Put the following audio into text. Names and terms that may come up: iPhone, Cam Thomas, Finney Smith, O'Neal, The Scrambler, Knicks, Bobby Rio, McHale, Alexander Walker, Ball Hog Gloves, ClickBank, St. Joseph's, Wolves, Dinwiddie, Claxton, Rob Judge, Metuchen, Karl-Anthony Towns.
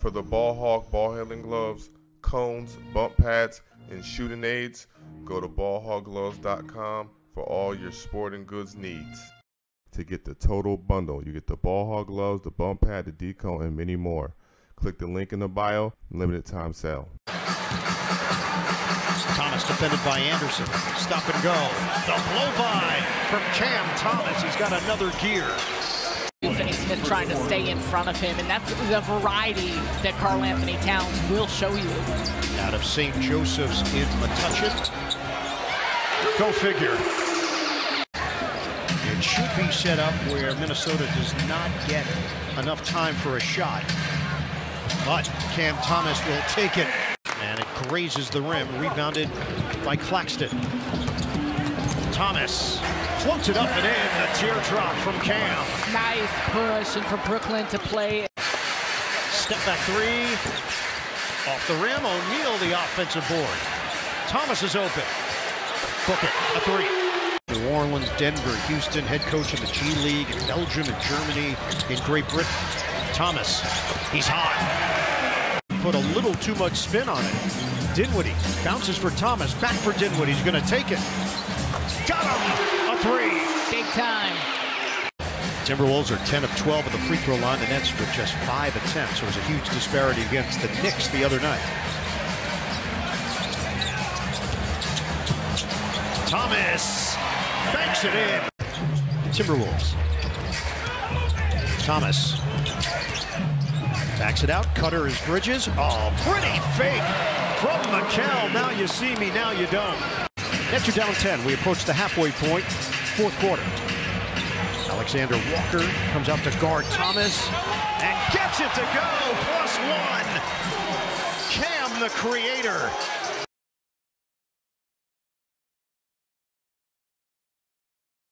for the Ball Hog ball handling gloves, cones, bump pads, and shooting aids, go to ballhoggloves.com for all your sporting goods needs. To get the total bundle, you get the Ball Hog gloves, the bump pad, the decone, and many more. Click the link in the bio, limited time sale. Thomas defended by Anderson. Stop and go. The blow by from Cam Thomas. He's got another gear. Finney Smith trying to stay in front of him, and that's the variety that Karl-Anthony Towns will show you. Out of St. Joseph's in Metuchen. Go figure. It should be set up where Minnesota does not get enough time for a shot. But Cam Thomas will take it. And it grazes the rim, rebounded by Claxton. Thomas floats it up and in, a teardrop from Cam. Nice push, and for Brooklyn to play. Step back three, off the rim, O'Neal the offensive board. Thomas is open, book it, a three. New Orleans, Denver, Houston, head coach in the G League, in Belgium, in Germany, in Great Britain. Thomas, he's hot. Put a little too much spin on it. Dinwiddie bounces for Thomas, back for Dinwiddie, he's gonna take it. Got him! A three! Big time. Timberwolves are 10 of 12 at the free throw line. The Nets with just 5 attempts. There was a huge disparity against the Knicks the other night. Thomas banks it in. Timberwolves. Thomas backs it out. Cutter is Bridges. Oh, pretty fake from McHale. Now you see me, now you don't. Nets are down 10. We approach the halfway point, fourth quarter. Alexander Walker comes out to guard Thomas and gets it to go. +1. Cam, the creator.